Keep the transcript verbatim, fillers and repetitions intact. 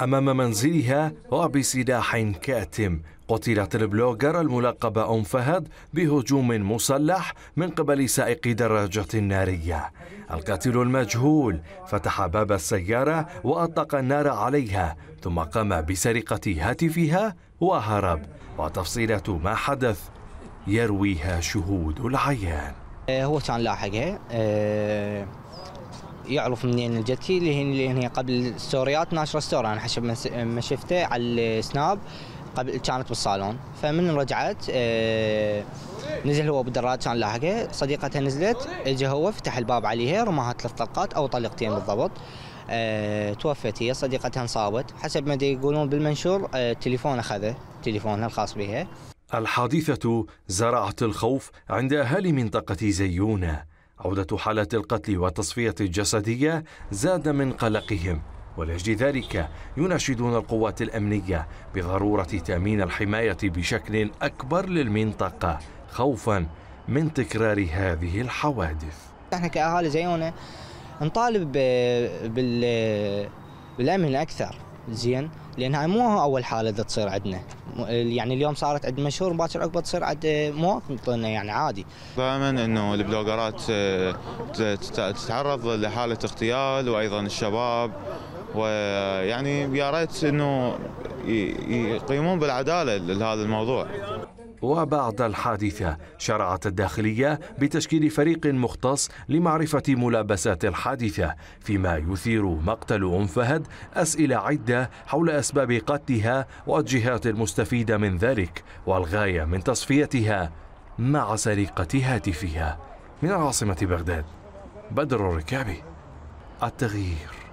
أمام منزلها وبسلاح كاتم. قتلت البلوجر الملقبة أم فهد بهجوم مسلح من قبل سائق دراجة نارية. القاتل المجهول فتح باب السيارة وأطلق النار عليها، ثم قام بسرقة هاتفها وهرب، وتفصيلات ما حدث يرويها شهود العيان. هو كان لاحقها، أه يعرف منين جتي، اللي هي قبل الستوريات ناشره ستوري، انا حسب ما شفته على السناب قبل كانت بالصالون. فمن رجعت أه نزل هو بالدراج، كان لاحقه، صديقتها نزلت، اجى هو فتح الباب عليها، رماها ثلاث طلقات او طلقتين بالضبط. أه توفت هي، صديقتها انصابت، حسب ما يقولون بالمنشور. أه التليفون اخذه، تليفونها الخاص بها. الحادثة زرعت الخوف عند أهالي منطقة زيونة. عودة حالات القتل والتصفية الجسدية زاد من قلقهم، ولأجل ذلك يناشدون القوات الأمنية بضرورة تأمين الحماية بشكل أكبر للمنطقة خوفاً من تكرار هذه الحوادث. نحن كأهالي زيونة نطالب بالأمن أكثر، زين، لأنها مو أول حالة تصير عندنا. يعني اليوم صارت عند مشهور، باكر عقبه تصير عند مواطن يعني عادي. دائما انه البلوجرات تتعرض لحاله اغتيال، وايضا الشباب، ويعني يا ريت انه يقيمون بالعداله لهذا الموضوع. وبعد الحادثة شرعت الداخلية بتشكيل فريق مختص لمعرفة ملابسات الحادثة، فيما يثير مقتل أم فهد أسئلة عدة حول أسباب قتلها والجهات المستفيدة من ذلك، والغاية من تصفيتها مع سرقة هاتفها. من العاصمة بغداد، بدر الركابي، التغيير.